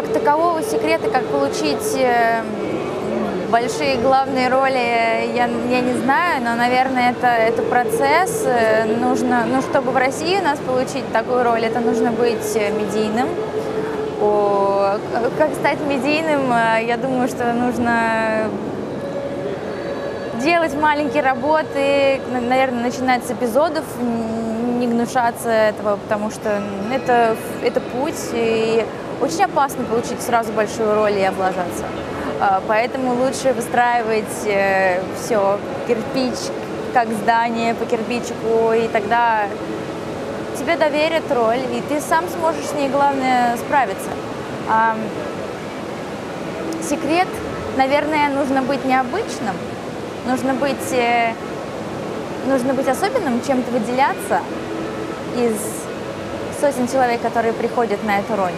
как такового секрета, как получить большие главные роли, я не знаю, но, наверное, это процесс. Нужно, чтобы в России у нас получить такую роль, это нужно быть медийным. Как стать медийным, я думаю, что нужно делать маленькие работы, наверное, начинать с эпизодов, не гнушаться этого, потому что это путь, и очень опасно получить сразу большую роль и облажаться. Поэтому лучше выстраивать все, кирпич, как здание по кирпичику, и тогда тебе доверят роль, и ты сам сможешь с ней, главное, справиться. Секрет, наверное, нужно быть необычным, нужно быть особенным, чем-то выделяться из сотен человек, которые приходят на эту роль.